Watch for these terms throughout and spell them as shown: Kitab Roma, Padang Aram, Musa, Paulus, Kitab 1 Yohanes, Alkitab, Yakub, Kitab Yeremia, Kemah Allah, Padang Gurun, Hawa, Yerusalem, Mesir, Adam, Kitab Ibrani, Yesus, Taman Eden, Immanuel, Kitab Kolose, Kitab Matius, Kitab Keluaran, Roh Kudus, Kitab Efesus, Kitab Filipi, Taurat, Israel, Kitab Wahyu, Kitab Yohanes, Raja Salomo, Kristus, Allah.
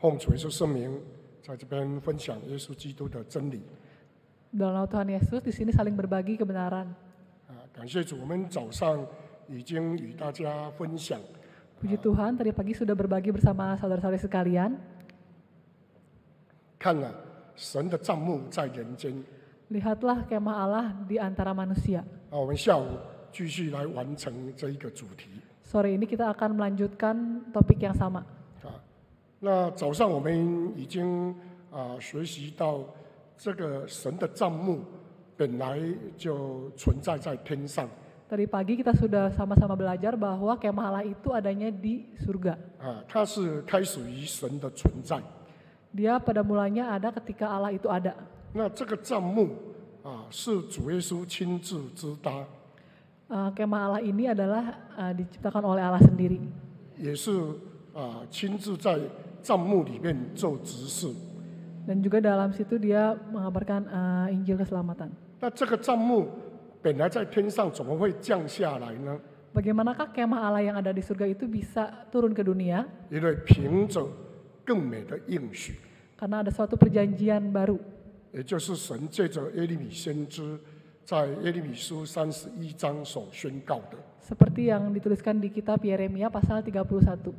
奉主耶稣圣名，在这边分享耶稣基督的真理。Dalam Tuhan Yesus di sini saling berbagi kebenaran. Puji Tuhan, tadi pagi sudah berbagi bersama saudara-saudari sekalian. Lihatlah kemah Allah di antara manusia. Sore ini kita akan melanjutkan topik yang sama. Tadi pagi kita sudah sama-sama belajar bahwa kemah Allah itu adanya di surga. Dia pada mulanya ada ketika Allah itu ada. Kemah Allah ini adalah diciptakan oleh Allah sendiri. Dan juga dalam situ dia mengabarkan Injil keselamatan. Bagaimanakah kemah Allah yang ada di surga itu bisa turun ke dunia? Karena ada suatu perjanjian baru. Seperti yang dituliskan di kitab Yeremia pasal 31.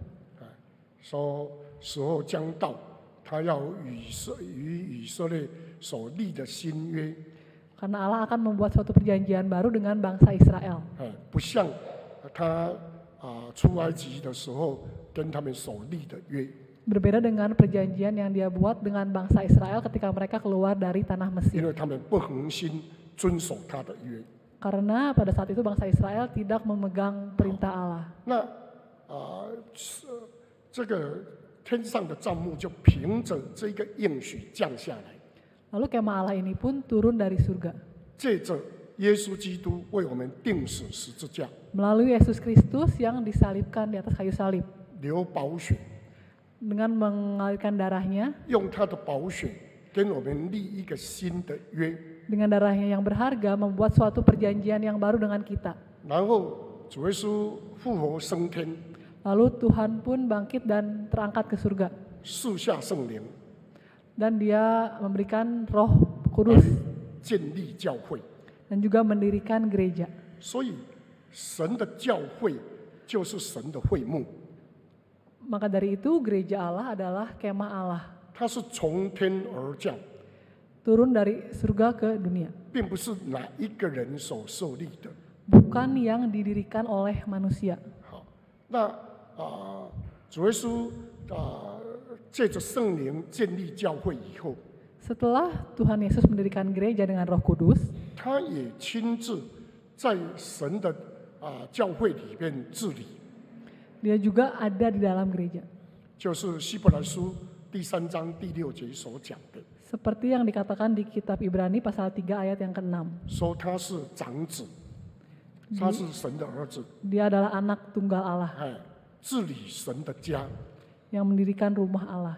Karena Allah akan membuat suatu perjanjian baru dengan bangsa Israel. Berbeda dengan perjanjian yang dia buat dengan bangsa Israel ketika mereka keluar dari tanah Mesir. Karena pada saat itu bangsa Israel tidak memegang perintah Allah. Lalu kemah Allah ini pun turun dari surga. Melalui Yesus Kristus yang disalibkan di atas kayu salib. Dengan mengalirkan darahnya. Dengan darahnya yang berharga membuat suatu perjanjian yang baru dengan kita. Lalu Tuhan pun bangkit dan terangkat ke surga. Dan dia memberikan Roh Kudus dan juga mendirikan gereja. Maka dari itu gereja Allah adalah kemah Allah. Turun dari surga ke dunia. Bukan yang didirikan oleh manusia. Setelah Tuhan Yesus mendirikan gereja dengan Roh Kudus, dia juga ada di dalam gereja. Seperti yang dikatakan di kitab Ibrani pasal 3 ayat yang ke-6. Dia adalah anak tunggal Allah yang mendirikan rumah Allah.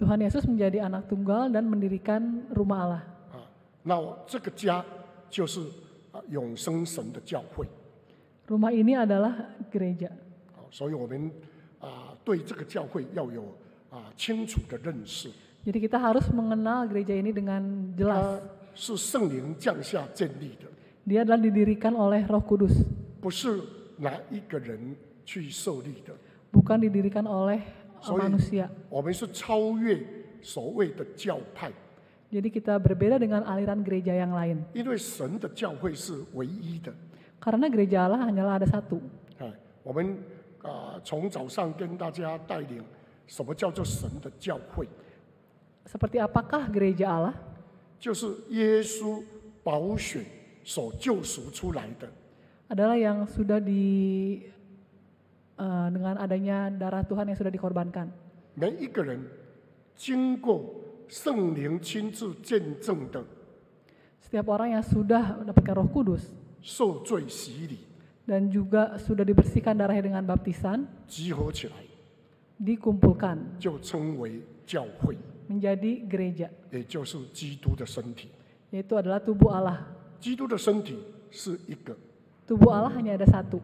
Tuhan Yesus menjadi anak tunggal dan mendirikan rumah Allah. Rumah ini adalah gereja. Jadi kita harus mengenal gereja ini dengan jelas. Dia adalah didirikan oleh Roh Kudus. Bukan didirikan oleh manusia. Jadi kita berbeda dengan aliran gereja yang lain. Karena gereja Allah hanyalah ada satu. Seperti apakah gereja Allah? Adalah yang sudah dengan adanya darah Tuhan yang sudah dikorbankan. Setiap orang yang sudah mendapatkan Roh Kudus dan juga sudah dibersihkan darahnya dengan baptisan, dikumpulkan menjadi gereja, yaitu adalah tubuh Allah. Tubuh Allah hanya ada satu.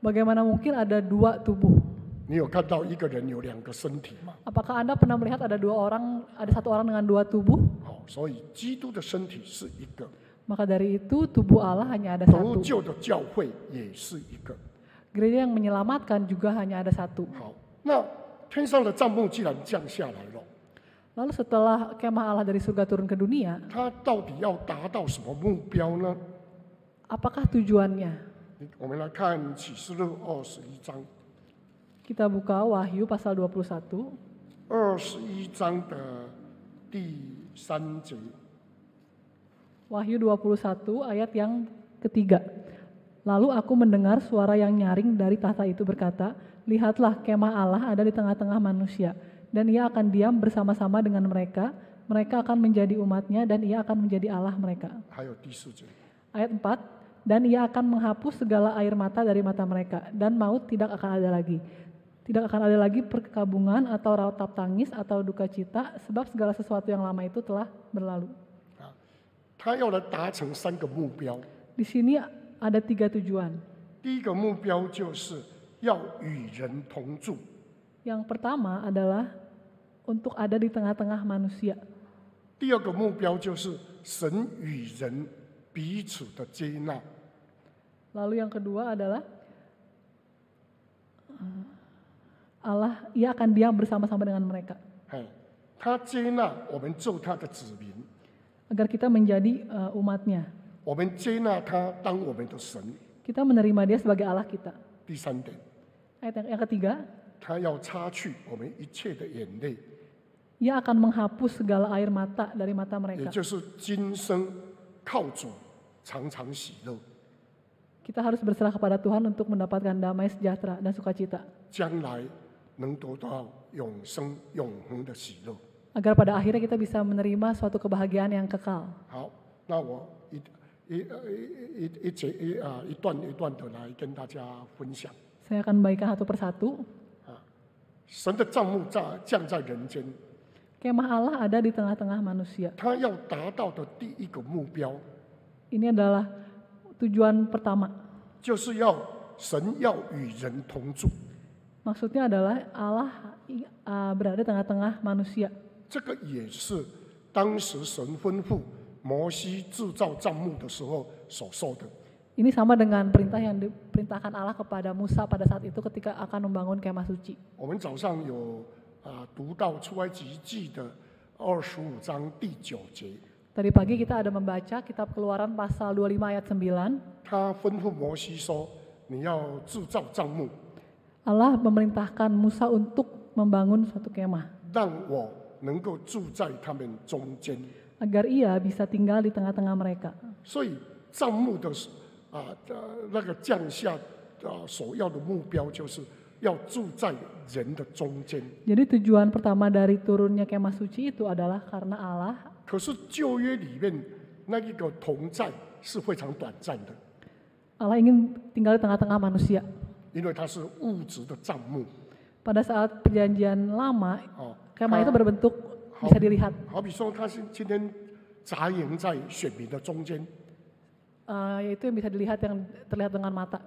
Bagaimana mungkin ada dua tubuh? Apakah Anda pernah melihat ada dua orang, ada satu orang dengan dua tubuh? Maka dari itu tubuh Allah hanya ada satu. Gereja yang menyelamatkan juga hanya ada satu. Lalu setelah kemah Allah dari surga turun ke dunia, apakah tujuannya? Kita buka Wahyu pasal 21. Wahyu 21 ayat yang ketiga. Lalu aku mendengar suara yang nyaring dari tahta itu berkata, "Lihatlah, kemah Allah ada di tengah-tengah manusia. Dan ia akan diam bersama-sama dengan mereka, mereka akan menjadi umatnya dan ia akan menjadi Allah mereka." Ayat 4, dan ia akan menghapus segala air mata dari mata mereka, dan maut tidak akan ada lagi. Tidak akan ada lagi perkabungan atau ratap tangis atau duka cita, sebab segala sesuatu yang lama itu telah berlalu. Di sini ada tiga tujuan. Yang pertama adalah untuk ada di tengah-tengah manusia. Lalu yang kedua adalah Allah, ia akan diam bersama-sama dengan mereka. Agar kita menjadi umatnya. Kita menerima dia sebagai Allah kita. Yang ketiga, ia akan menghapus segala air mata dari mata mereka. Kita harus berserah kepada Tuhan untuk mendapatkan damai sejahtera dan sukacita. Agar pada akhirnya kita bisa menerima suatu kebahagiaan yang kekal. Saya akan bacakan satu persatu. Kemah Allah ada di tengah-tengah manusia. Ini adalah tujuan pertama. Maksudnya adalah Allah berada di tengah-tengah manusia. Ini sama dengan perintah yang diperintahkan Allah kepada Musa pada saat itu ketika akan membangun kemah suci. Tadi pagi kita ada membaca Kitab Keluaran pasal 25 ayat 9. Allah memerintahkan Musa untuk membangun suatu kemah. Agar ia bisa tinggal di tengah-tengah mereka. Jadi tujuan pertama dari turunnya kemah suci itu adalah karena Allah. Allah ingin tinggal di tengah-tengah manusia. Pada saat perjanjian lama, kemah itu berbentuk bisa dilihat. Yaitu yang bisa dilihat, yang terlihat dengan mata.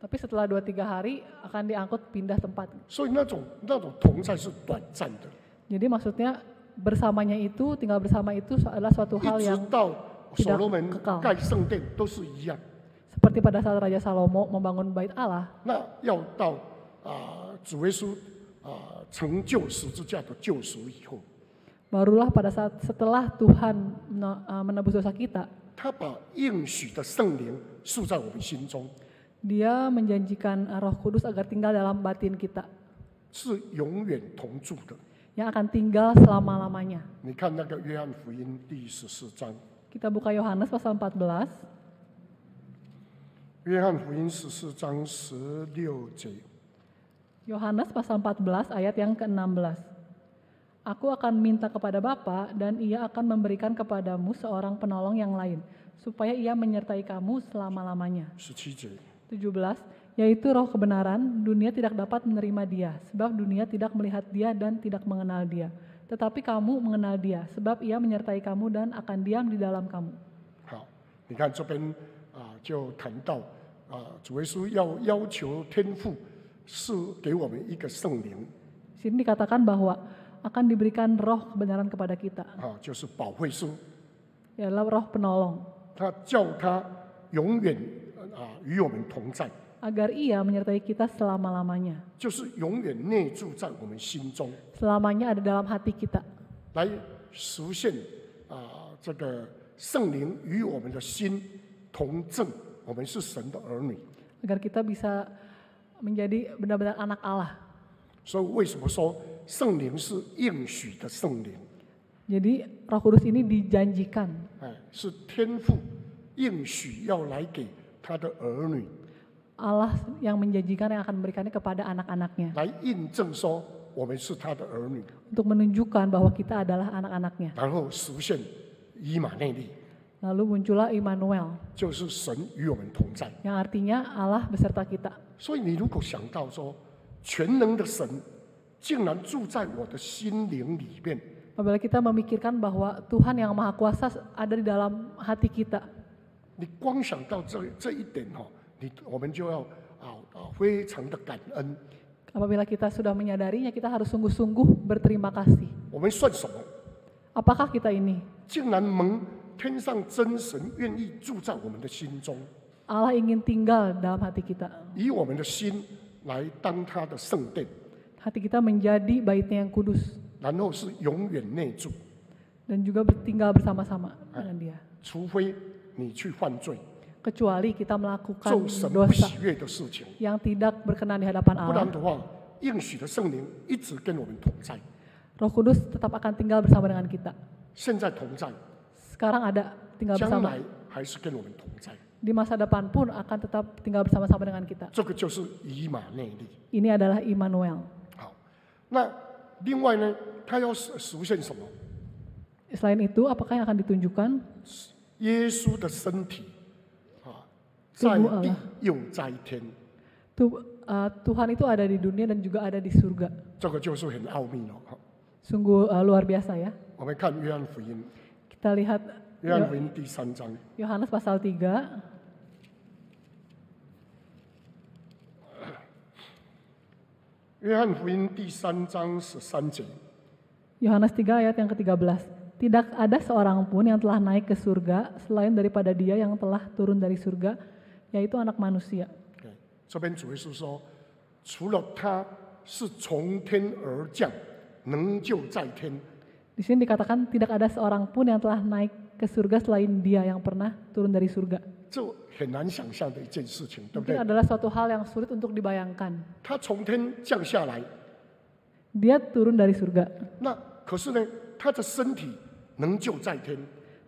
Tapi setelah 2-3 hari akan diangkut pindah tempat. Jadi maksudnya bersamanya itu, tinggal bersama itu adalah suatu hal yang tidak kekal. Seperti pada saat Raja Salomo membangun bait Allah. Barulah pada saat setelah Tuhan menebus dosa kita, Dia menjanjikan Roh Kudus agar tinggal dalam batin kita, yang akan tinggal selama-lamanya. Kita buka Yohanes pasal 14. Yohanes pasal 14 ayat yang ke-16. Aku akan minta kepada Bapa dan Ia akan memberikan kepadamu seorang penolong yang lain, supaya Ia menyertai kamu selama-lamanya. 17. Yaitu Roh kebenaran, dunia tidak dapat menerima Dia, sebab dunia tidak melihat Dia dan tidak mengenal Dia. tetapi kamu mengenal dia, sebab ia menyertai kamu dan akan diam di dalam kamu. 好，你看这边啊，就谈到啊，主耶稣要求天父是给我们一个圣灵。Sini dikatakan bahwa akan diberikan roh kebenaran kepada kita. 啊，就是保惠师。Ialah roh penolong. 他叫他永远啊与我们同在。 Agar ia menyertai kita selama-lamanya. Selamanya ada dalam hati kita. Agar kita bisa menjadi benar-benar anak Allah. Jadi Roh Kudus ini dijanjikan. Allah yang menjanjikan yang akan memberikannya kepada anak-anaknya. Untuk menunjukkan bahwa kita adalah anak-anaknya. Lalu muncullah Immanuel. Yang artinya Allah beserta kita. Apabila kita memikirkan bahwa Tuhan yang Maha Kuasa ada di dalam hati kita. 我们就要非常的感恩。 Apabila kita sudah menyadarinya, kita harus sungguh-sungguh berterima kasih. 我们算什么? Apakah kita ini? 竟然蒙天上真神愿意住在我们的心中。 Allah ingin tinggal dalam hati kita. 以我们的心来当他的圣殿。 Hati kita menjadi baitnya yang kudus. 然后是永远内住。 Dan juga tinggal bersama-sama dengan dia. 除非你去犯罪。 Kecuali kita melakukan dosa yang tidak berkenan di hadapan Allah. Roh Kudus tetap akan tinggal bersama dengan kita. Sekarang ada tinggal bersama. Di masa depan pun akan tetap tinggal bersama-sama dengan kita. Ini adalah Immanuel. Selain itu, apakah yang akan ditunjukkan? Yesus 的身体 Tuhan itu ada di dunia dan juga ada di surga. Sungguh luar biasa ya. Kita lihat Yohanes pasal 3. Yohanes 3 ayat yang ke-13. Tidak ada seorang pun yang telah naik ke surga selain daripada dia yang telah turun dari surga, yaitu anak manusia. Di sini dikatakan tidak ada seorang pun yang telah naik ke surga selain dia yang pernah turun dari surga. Mungkin adalah suatu hal yang sulit untuk dibayangkan. Dia turun dari surga.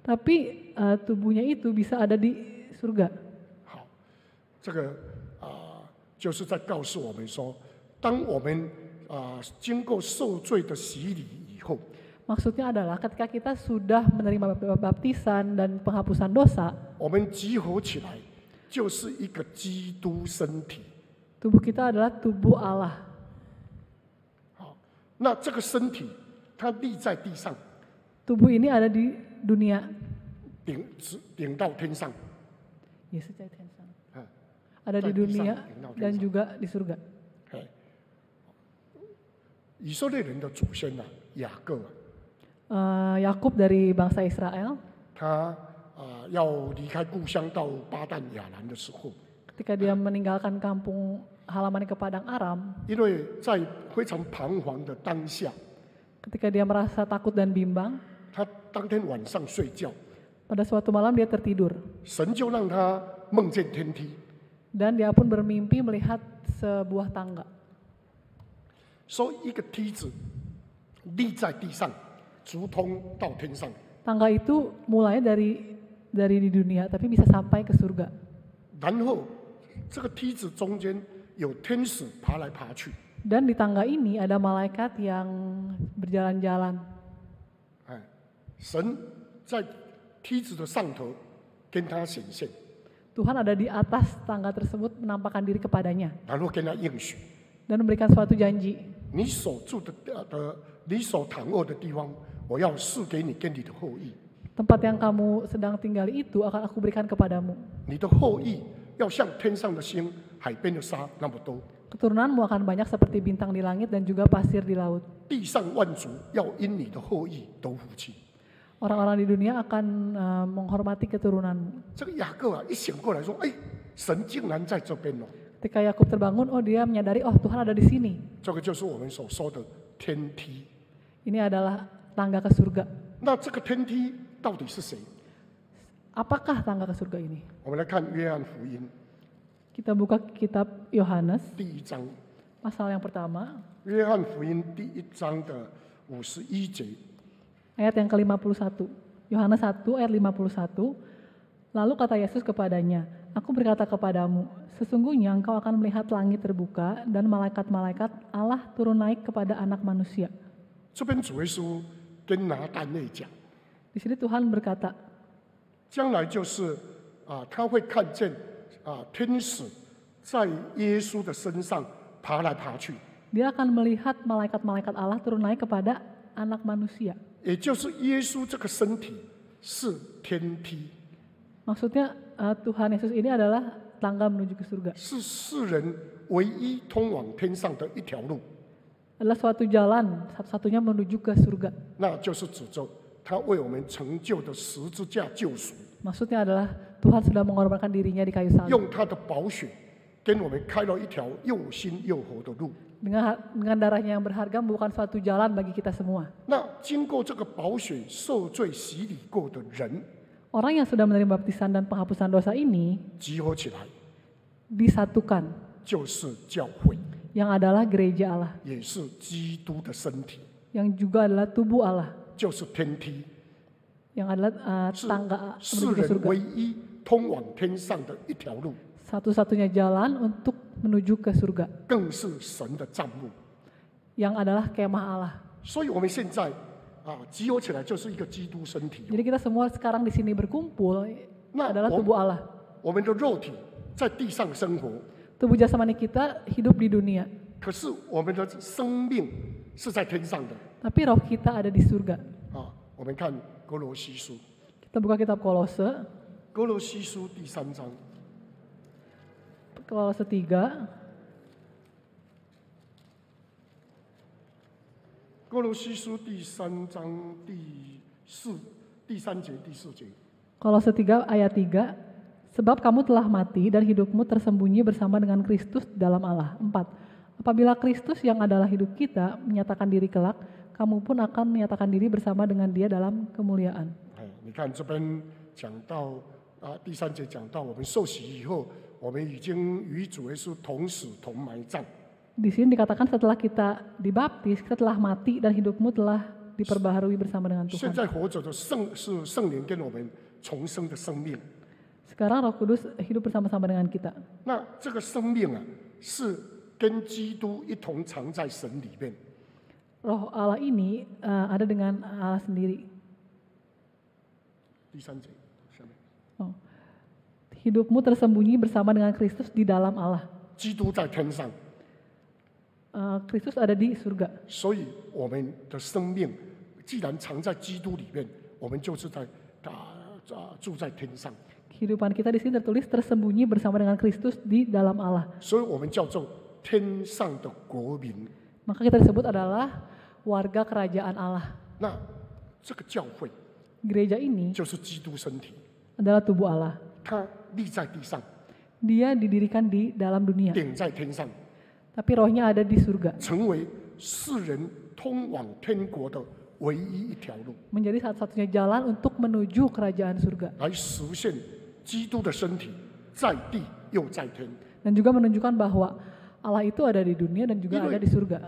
Tapi tubuhnya itu bisa ada di surga. Maksudnya adalah ketika kita sudah menerima baptisan dan penghapusan dosa, tubuh kita adalah tubuh Allah. Nah, tubuh ini ada di dunia. Yesus ada di dunia dan juga di surga. Yakub dari bangsa Israel. Ketika dia meninggalkan kampung halamannya ke Padang Aram. Ketika dia merasa takut dan bimbang, pada suatu malam dia tertidur. Dan dia pun bermimpi melihat sebuah tangga. Tangga itu mulai dari di dunia, tapi bisa sampai ke surga. Dan di tangga ini ada malaikat yang berjalan-jalan. Tuhan ada di atas tangga tersebut menampakkan diri kepadanya. Dan memberikan suatu janji. 你所住的你所躺卧的地方，我要赐给你跟你的后裔。Tempat yang kamu sedang tinggal itu akan aku berikan kepadamu. 你的后裔要像天上的星、海边的沙那么多。Keturunanmu akan banyak seperti bintang di langit dan juga pasir di laut. 地上万族要因你的后裔得福气。 Orang-orang di dunia akan menghormati keturunanmu. Ketika Yakub terbangun, oh dia menyadari, oh Tuhan ada di sini. Ini adalah tangga ke surga. Apakah tangga ke surga ini? Kita buka kitab Yohanes, pasal yang pertama. Ayat yang ke-51, Yohanes 1 ayat 51, lalu kata Yesus kepadanya, aku berkata kepadamu, sesungguhnya engkau akan melihat langit terbuka dan malaikat-malaikat Allah turun naik kepada anak manusia. Di sini Tuhan berkata, dia akan melihat malaikat-malaikat Allah turun naik kepada anak manusia. Maksudnya Tuhan Yesus ini adalah tangga menuju ke surga. Adalah suatu jalan satu-satunya menuju ke surga. Maksudnya adalah Tuhan sudah mengorbankan dirinya di kayu salib. Dengan darahnya yang berharga bukan suatu jalan bagi kita semua. Orang yang sudah menerima baptisan dan penghapusan dosa ini disatukan, yang adalah gereja Allah, yang juga adalah tubuh Allah, yang adalah tangga menuju surga, satu-satunya jalan untuk menuju ke surga, yang adalah kemah Allah. Jadi kita semua sekarang di sini berkumpul adalah tubuh Allah. Tubuh jasmani kita hidup di dunia, tapi roh kita ada di surga. Kita buka kitab Kolose, Kolose 3. Kolose 3 ayat 3. Sebab kamu telah mati dan hidupmu tersembunyi bersama dengan Kristus dalam Allah. 4. Apabila Kristus yang adalah hidup kita menyatakan diri kelak, kamu pun akan menyatakan diri bersama dengan dia dalam kemuliaan. Di sini dikatakan setelah kita dibaptis, kita telah mati dan hidupmu telah diperbaharui bersama dengan Tuhan. Sekarang Roh Kudus hidup bersama-sama dengan kita. Roh Allah ini ada dengan Allah sendiri. Hidupmu tersembunyi bersama dengan Kristus di dalam Allah. Kristus ada di surga. Kehidupan kita di sini tertulis tersembunyi bersama dengan Kristus di dalam Allah. Maka kita disebut adalah warga kerajaan Allah. Gereja ini adalah tubuh Allah. Dia didirikan di dalam dunia, tapi rohnya ada di surga, menjadi satu-satunya jalan untuk menuju kerajaan surga, dan juga menunjukkan bahwa Allah itu ada di dunia dan juga ada di surga.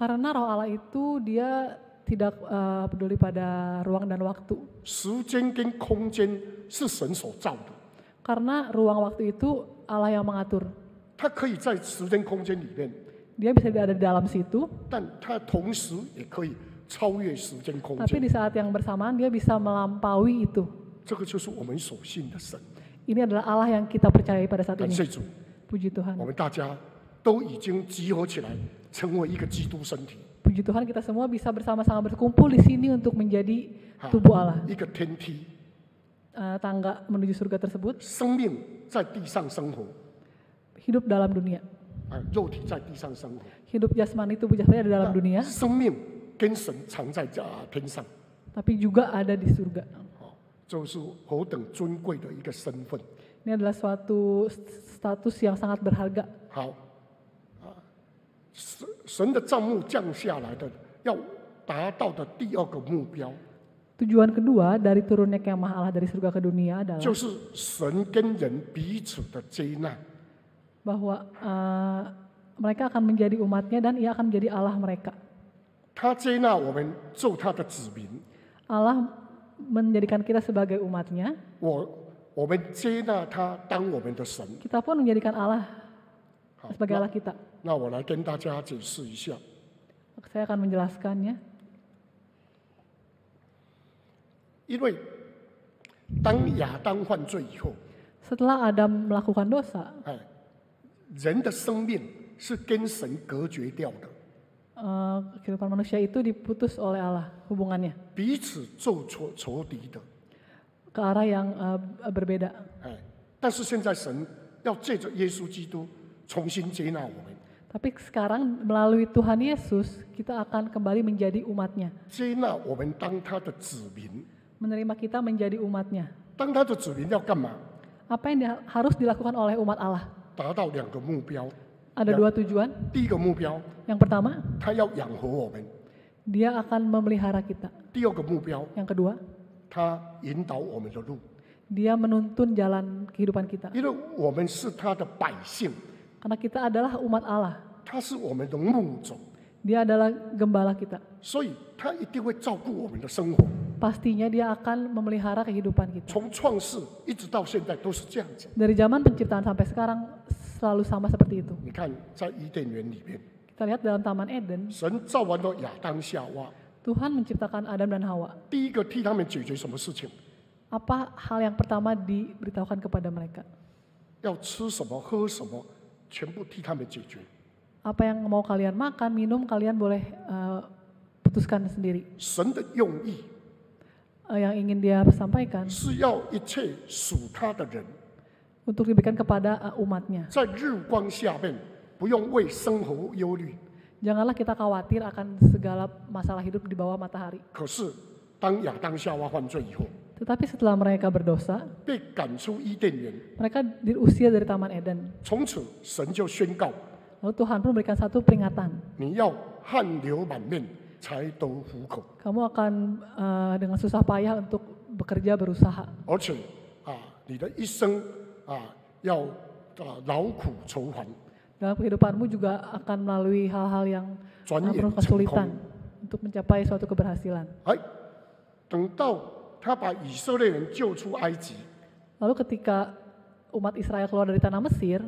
Karena roh Allah itu dia tidak peduli pada ruang dan waktu. Karena ruang waktu itu Allah yang mengatur. Dia bisa ada di dalam situ, tapi di saat yang bersamaan dia bisa melampaui itu. Ini adalah Allah yang kita percayai pada saat ini. Puji Tuhan. Puji Tuhan, kita semua bisa bersama-sama berkumpul di sini untuk menjadi tubuh Allah. Tangga menuju surga tersebut. Hidup dalam dunia. Hidup jasmani, tubuh jasmani ada dalam dunia. Tapi juga ada di surga. Ini adalah suatu status yang sangat berharga. Tujuan kedua dari turunnya Kemah Allah dari surga ke dunia adalah bahwa mereka akan menjadi umatnya dan ia akan menjadi Allah mereka. Allah menjadikan kita sebagai umatnya. Kita pun menjadikan Allah sebagai Allah kita. Saya akan menjelaskannya. Setelah Adam melakukan dosa, kehidupan manusia itu diputus oleh Allah hubungannya ke arah yang berbeda. Tapi sekarang melalui Tuhan Yesus kita akan kembali menjadi umatnya. Menerima kita menjadi umatnya. Apa yang harus dilakukan oleh umat Allah? Ada dua tujuan. Yang pertama, dia akan memelihara kita. Yang kedua, dia menuntun jalan kehidupan kita. Karena kita adalah umat Allah. Dia adalah gembala kita. Pastinya dia akan memelihara kehidupan kita. Dari zaman penciptaan sampai sekarang selalu sama seperti itu. Kita lihat dalam Taman Eden. Tuhan menciptakan Adam dan Hawa. Apa hal yang pertama diberitahukan kepada mereka? Apa yang mau kalian makan, minum, kalian boleh putuskan sendiri. Yang ingin dia sampaikan untuk diberikan kepada umatnya. Janganlah kita khawatir akan segala masalah hidup di bawah matahari. Tetapi setelah mereka berdosa, mereka diusir dari Taman Eden. Lalu Tuhan pun memberikan satu peringatan. Kamu akan dengan susah payah untuk bekerja, berusaha. Dalam kehidupanmu juga akan melalui hal-hal yang penuh kesulitan untuk mencapai suatu keberhasilan. Lalu ketika umat Israel keluar dari tanah Mesir,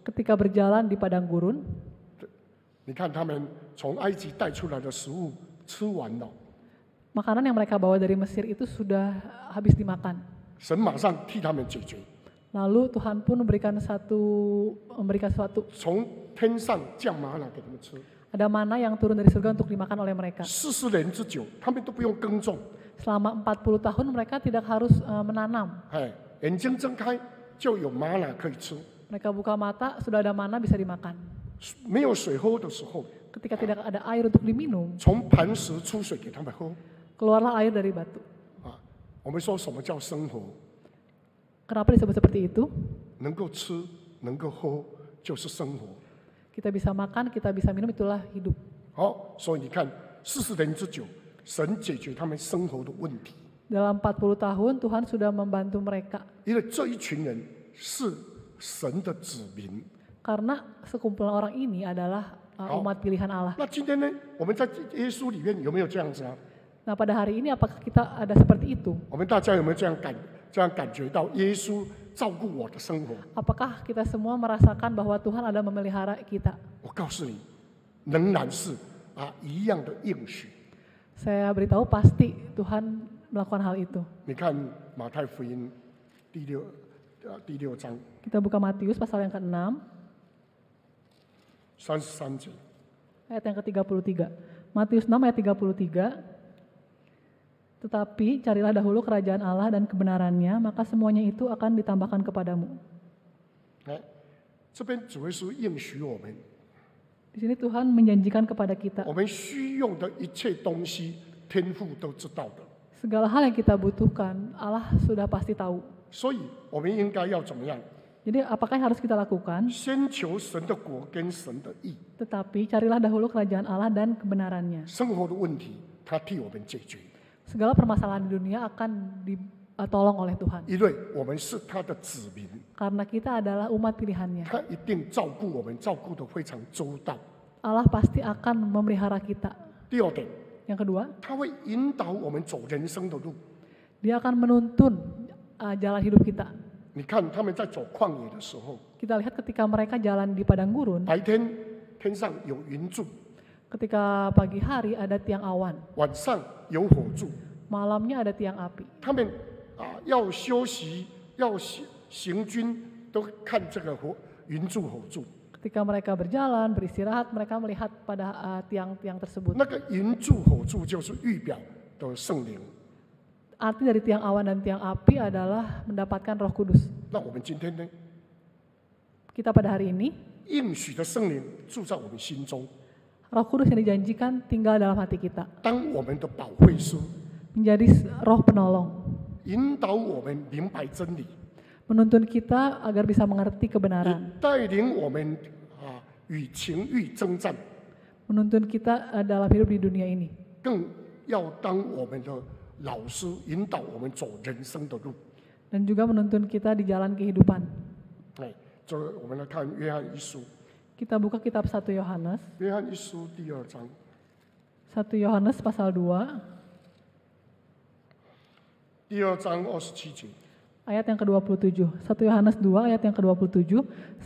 ketika berjalan di Padang Gurun, makanan yang mereka bawa dari Mesir itu sudah habis dimakan. Lalu Tuhan pun memberikan suatu. Ada mana yang turun dari surga untuk dimakan oleh mereka. Selama 40 tahun mereka tidak harus menanam. Mereka buka mata, sudah ada mana bisa dimakan. Ketika tidak ada air untuk diminum, keluarlah air dari batu. Kenapa disebut seperti itu? Kita bisa makan, kita bisa minum, itulah hidup. Dalam 40 tahun Tuhan sudah membantu mereka. Karena sekumpulan orang ini adalah umat pilihan Allah. Nah, pada hari ini apakah kita ada seperti itu? Apakah kita semua merasakan bahwa Tuhan ada memelihara kita? Saya beritahu pasti Tuhan melakukan hal itu. Kita buka Matius pasal yang ke-6. Ayat yang ke-33. Matius 6 ayat 33. Tetapi carilah dahulu kerajaan Allah dan kebenarannya, maka semuanya itu akan ditambahkan kepadamu. Di sini Tuhan menjanjikan kepada kita. Segala hal yang kita butuhkan, Allah sudah pasti tahu. Jadi apakah yang harus kita lakukan? Tetapi carilah dahulu kerajaan Allah dan kebenarannya. Segala permasalahan di dunia akan ditolong oleh Tuhan. Karena kita adalah umat pilihannya. Allah pasti akan memelihara kita. Yang kedua, Dia akan menuntun jalan hidup kita. Kita lihat ketika mereka jalan di padang gurun. Ketika pagi hari ada tiang awan. Malamnya ada tiang api. Ketika mereka berjalan, beristirahat, mereka melihat pada tiang-tiang tersebut. Arti dari tiang awan dan tiang api adalah mendapatkan Roh Kudus. Kita pada hari ini, Roh Kudus yang dijanjikan tinggal dalam hati kita. Menjadi roh penolong. Menuntun kita agar bisa mengerti kebenaran. Menuntun kita dalam hidup di dunia ini. Dan juga menuntun kita di jalan kehidupan. Kita buka kitab 1 Yohanes. 1 Yohanes pasal 2. Ayat yang ke-27. 1 Yohanes 2 ayat yang ke-27.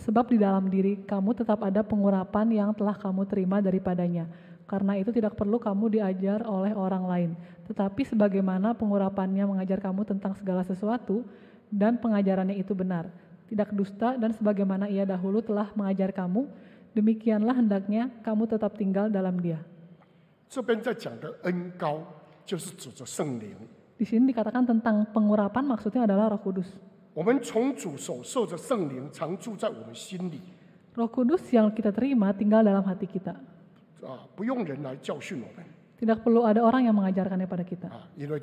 Sebab di dalam diri kamu tetap ada pengurapan yang telah kamu terima daripadanya. Karena itu tidak perlu kamu diajar oleh orang lain. Tetapi sebagaimana pengurapannya mengajar kamu tentang segala sesuatu, dan pengajarannya itu benar, tidak dusta, dan sebagaimana ia dahulu telah mengajar kamu, demikianlah hendaknya kamu tetap tinggal dalam dia. Di sini dikatakan tentang pengurapan, maksudnya adalah Roh Kudus. Roh Kudus yang kita terima tinggal dalam hati kita. Tidak perlu ada orang yang mengajarkannya pada kita. Inilah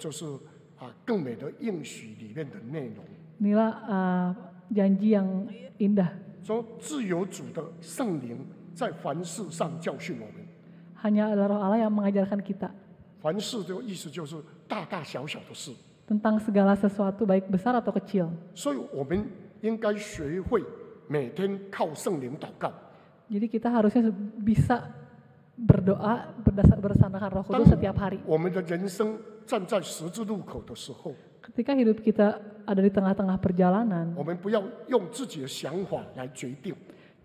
janji yang indah. Hanya ada Roh Allah yang mengajarkan kita. Tentang segala sesuatu, baik besar atau kecil. Jadi kita harusnya bisa berdoa bersandar Roh Kudus setiap hari. Ketika hidup kita ada di tengah-tengah perjalanan,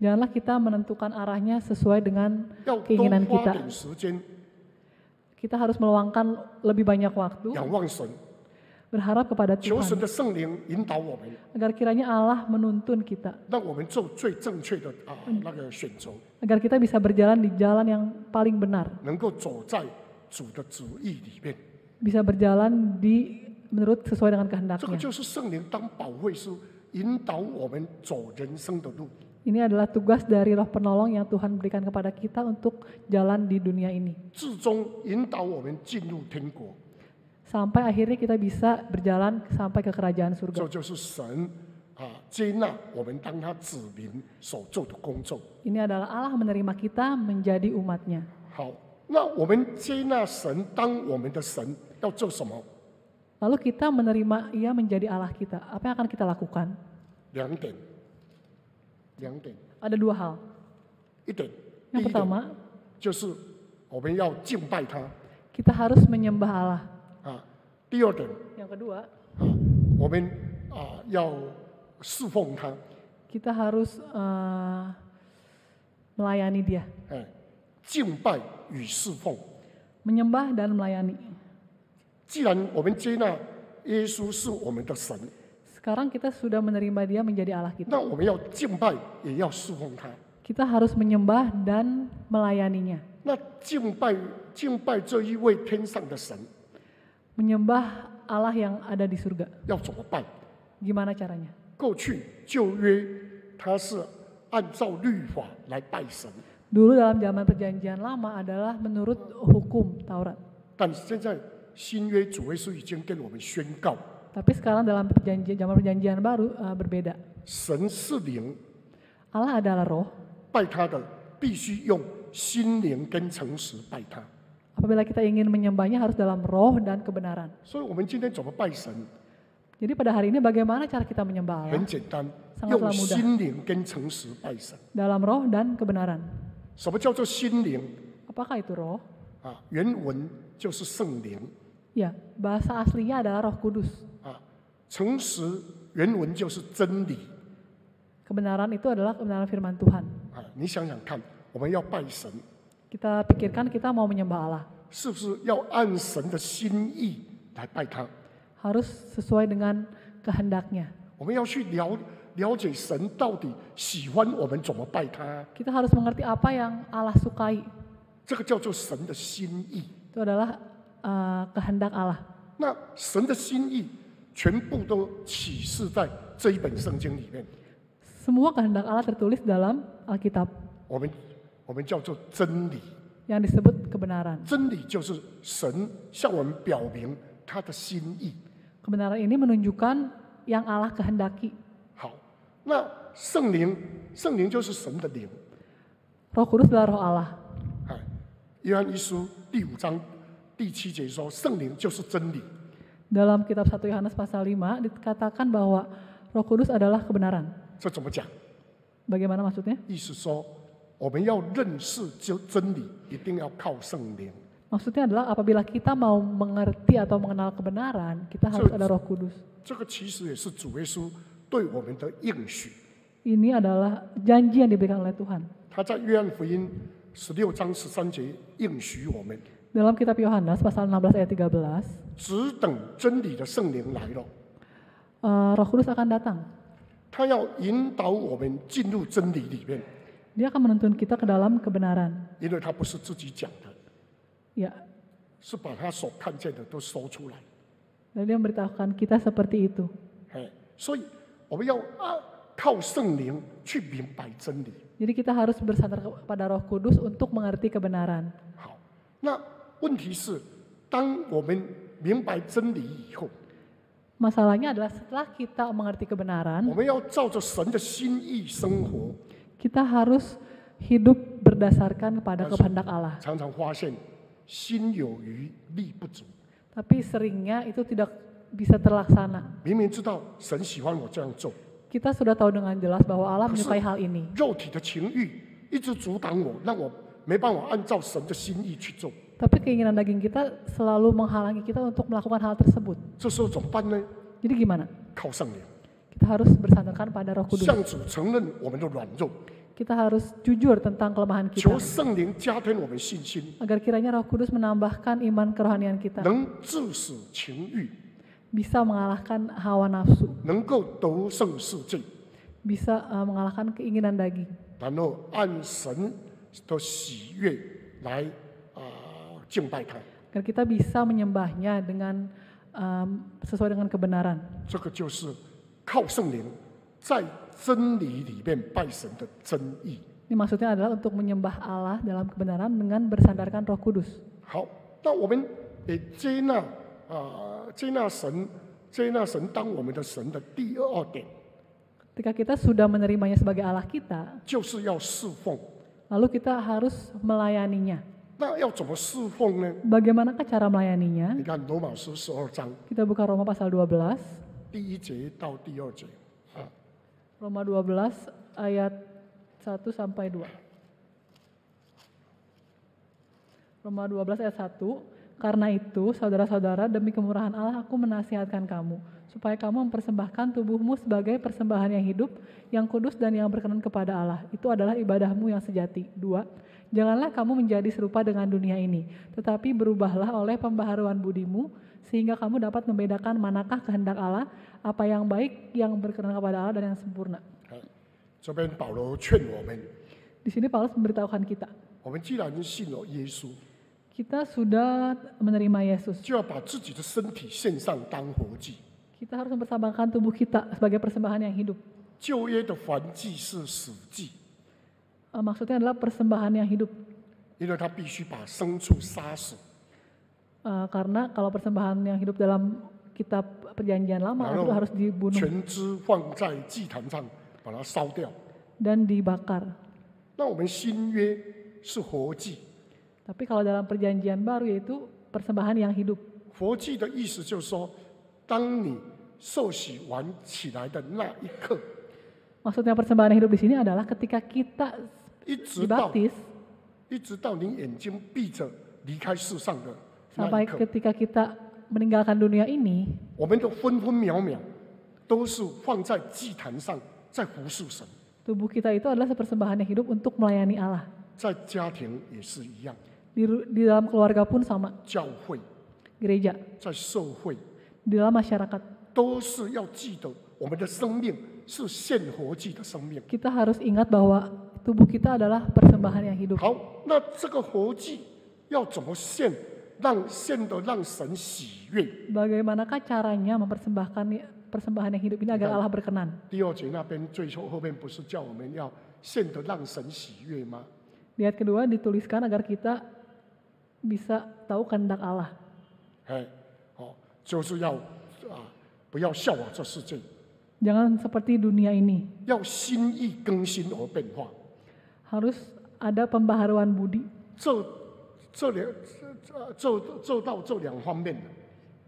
janganlah kita menentukan arahnya sesuai dengan keinginan kita. Kita harus meluangkan lebih banyak waktu berharap kepada Tuhan, agar kiranya Allah menuntun kita, agar kita bisa berjalan di jalan yang paling benar, bisa berjalan menurut sesuai dengan kehendaknya. Ini adalah tugas dari Roh Penolong yang Tuhan berikan kepada kita untuk jalan di dunia ini, sampai akhirnya kita bisa berjalan sampai ke kerajaan surga. Ini adalah Allah menerima kita menjadi umatnya. Lalu kita menerima Ia menjadi Allah kita. Apa yang akan kita lakukan? Ada dua hal. Yang pertama, kita harus menyembah Allah. Yang kedua, kita harus melayani Dia. Menyembah dan melayani. Sekarang kita sudah menerima Dia menjadi Allah kita. Kita harus menyembah dan melayaninya. Menyembah Allah yang ada di surga. Gimana caranya? Dulu dalam zaman perjanjian lama adalah menurut hukum Taurat. Tapi sekarang dalam zaman perjanjian baru berbeda. Allah adalah roh. Apabila kita ingin menyembahnya harus dalam roh dan kebenaran. Jadi pada hari ini bagaimana cara kita menyembah Allah? Sangatlah mudah. Dalam roh dan kebenaran. Apakah itu roh? Ya, bahasa aslinya adalah Roh Kudus. Kebenaran itu adalah kebenaran firman Tuhan. Kita pikirkan kita mau menyembah Allah. Harus sesuai dengan kehendaknya. Kita harus mengerti apa yang Allah sukai. Itu adalah kehendak Allah. Semua kehendak Allah tertulis dalam Alkitab. Yang disebut kebenaran. Kebenaran ini menunjukkan yang Allah kehendaki. Roh Kudus adalah roh Allah. Dalam kitab 1 Yohanes pasal 5 dikatakan bahwa Roh Kudus adalah kebenaran. Bagaimana maksudnya? Maksudnya adalah apabila kita mau mengerti atau mengenal kebenaran, kita harus ada Roh Kudus. Ini adalah janji yang diberikan oleh Tuhan. Dalam kitab Yohanes pasal 16 ayat 13. Roh Kudus akan datang. Dia akan menuntun kita ke dalam kebenaran. Ya. Dan dia memberitahukan kita seperti itu. Jadi kita harus bersandar kepada Roh Kudus untuk mengerti kebenaran. Masalahnya adalah setelah kita mengerti kebenaran, kita harus hidup berdasarkan kepada kehendak Allah. Tapi seringnya itu tidak bisa terlaksana. Kita sudah tahu dengan jelas bahwa Allah menyukai hal ini. Tapi keinginan daging kita selalu menghalangi kita untuk melakukan hal tersebut. Jadi gimana? Kita harus bersandarkan pada Roh Kudus. Kita harus jujur tentang kelemahan kita. Agar kiranya Roh Kudus menambahkan iman kerohanian kita. Bisa mengalahkan hawa nafsu. Bisa mengalahkan keinginan daging. Agar kita bisa menyembahnya dengan sesuai dengan kebenaran. Ini maksudnya adalah untuk menyembah Allah dalam kebenaran dengan bersandarkan Roh Kudus. Ketika kita sudah menerimanya sebagai Allah kita, lalu kita harus melayaninya. Bagaimanakah cara melayaninya? Kita buka Roma pasal 12. Roma 12 ayat 1 sampai 2. Roma 12 ayat 1. Karena itu, saudara-saudara, demi kemurahan Allah aku menasihatkan kamu, supaya kamu mempersembahkan tubuhmu sebagai persembahan yang hidup, yang kudus dan yang berkenan kepada Allah. Itu adalah ibadahmu yang sejati. 2. Janganlah kamu menjadi serupa dengan dunia ini, tetapi berubahlah oleh pembaharuan budimu, sehingga kamu dapat membedakan manakah kehendak Allah, apa yang baik, yang berkenan kepada Allah, dan yang sempurna. Di sini Paulus memberitahukan kita, kita sudah menerima Yesus, kita harus mempersembahkan tubuh kita sebagai persembahan yang hidup. Maksudnya adalah persembahan yang hidup. Karena kalau persembahan yang hidup dalam kitab perjanjian lama itu harus dibunuh dan dibakar. Tapi kalau dalam perjanjian baru yaitu persembahan yang hidup. Maksudnya persembahan yang hidup di sini adalah ketika kita dibaptis sampai ketika kita meninggalkan dunia ini, tubuh kita itu adalah persembahan yang hidup untuk melayani Allah. Di dalam keluarga pun sama. Gereja. Di dalam masyarakat. Kita harus ingat bahwa tubuh kita adalah persembahan yang hidup. Bagaimanakah caranya mempersembahkan persembahan yang hidup ini agar Allah berkenan? Di ayat kedua dituliskan agar kita bisa tahu kehendak Allah. Jangan seperti dunia ini. Harus ada pembaharuan budi.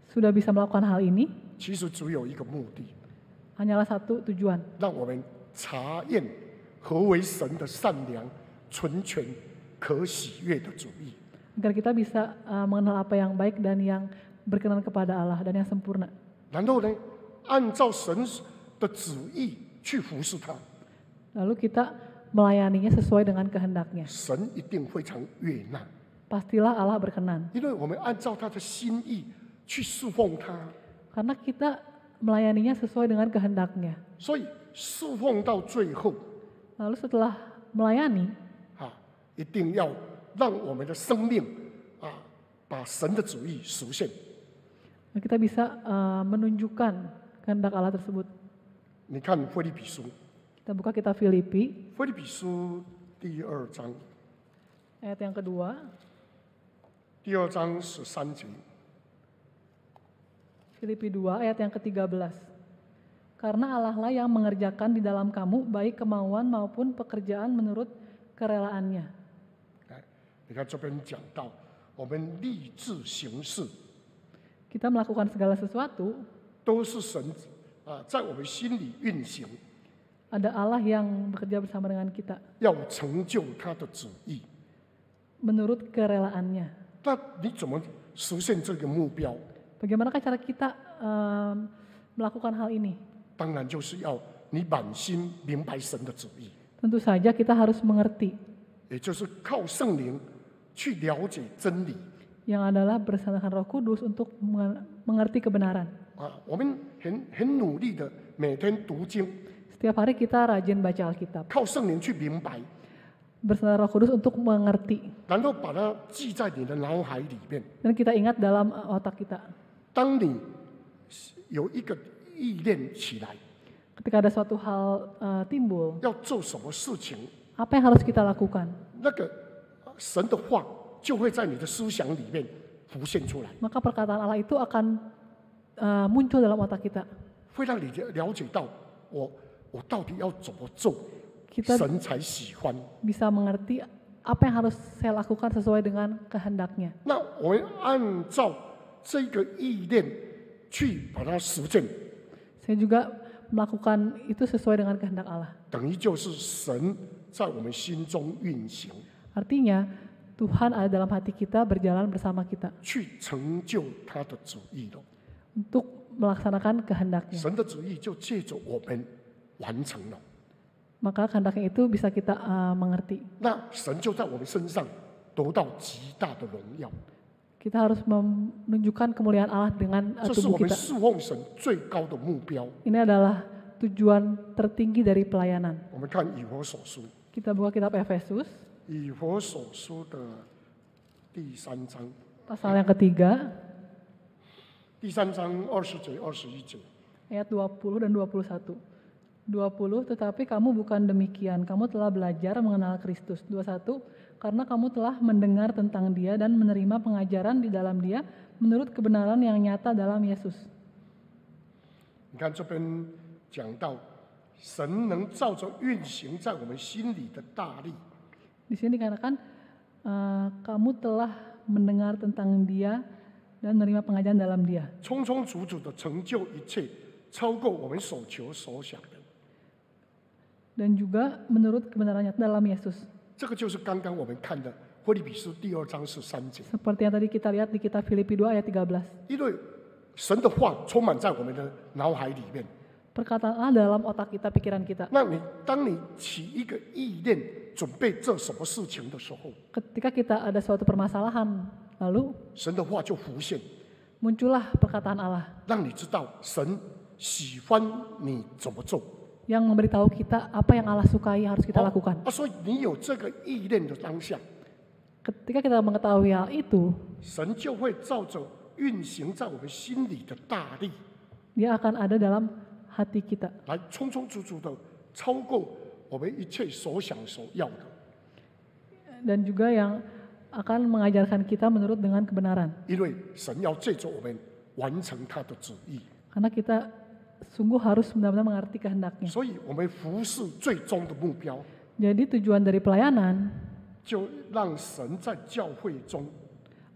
Sudah bisa melakukan hal ini, hanyalah satu tujuan. Agar kita bisa mengenal apa yang baik dan yang berkenan kepada Allah dan yang sempurna. Lalu kita melayaninya sesuai dengan kehendaknya. Pastilah Allah berkenan. Karena kita melayaninya sesuai dengan kehendaknya. Lalu setelah melayani, kita bisa menunjukkan kehendak Allah tersebut. Kita buka kitab Filipi. Ayat yang kedua. 2章13节 Filipi 2 ayat yang ke-13. Karena Allahlah yang mengerjakan di dalam kamu baik kemauan maupun pekerjaan menurut kerelaannya. Kita melakukan segala sesuatu ada Allah yang bekerja bersama dengan kita menurut kerelaannya. Bagaimanakah cara kita melakukan hal ini? Tentu saja kita harus mengerti. Yang adalah bersandar Roh Kudus untuk mengerti kebenaran. Setiap hari kita rajin baca Alkitab. Bersandar Roh Kudus untuk mengerti. Dan kita ingat dalam otak kita. Ketika ada suatu hal timbul, apa yang harus kita lakukan? Maka perkataan Allah itu akan muncul dalam otak kita. Kita bisa mengerti apa yang harus saya lakukan sesuai dengan kehendaknya. Saya juga melakukan itu sesuai dengan kehendak Allah. Artinya Tuhan ada dalam hati kita berjalan bersama kita. Untuk melaksanakan kehendaknya. Maka kehendaknya itu bisa kita mengerti. Kita harus menunjukkan kemuliaan Allah dengan tubuh kita. Ini adalah tujuan tertinggi dari pelayanan. Kita buka kitab Efesus. Pasal yang ketiga. Ayat 20 dan 21. 20, tetapi kamu bukan demikian. Kamu telah belajar mengenal Kristus. 21. Karena kamu telah mendengar tentang dia dan menerima pengajaran di dalam dia menurut kebenaran yang nyata dalam Yesus. Di sini dikatakan kamu telah mendengar tentang dia dan menerima pengajaran dalam dia. Dan juga menurut kebenaran nyata dalam Yesus. Seperti yang tadi kita lihat di kitab Filipi 2 ayat 13. Perkataan Allah dalam otak kita, pikiran kita. Ketika kita ada suatu permasalahan, lalu muncullah perkataan Allah yang memberitahu kita apa yang Allah sukai harus kita lakukan. Ketika kita mengetahui hal itu, dia akan ada dalam hati kita. Dan juga yang akan mengajarkan kita menurut dengan kebenaran. Karena kita sungguh harus benar-benar mengerti kehendaknya. Jadi tujuan dari pelayanan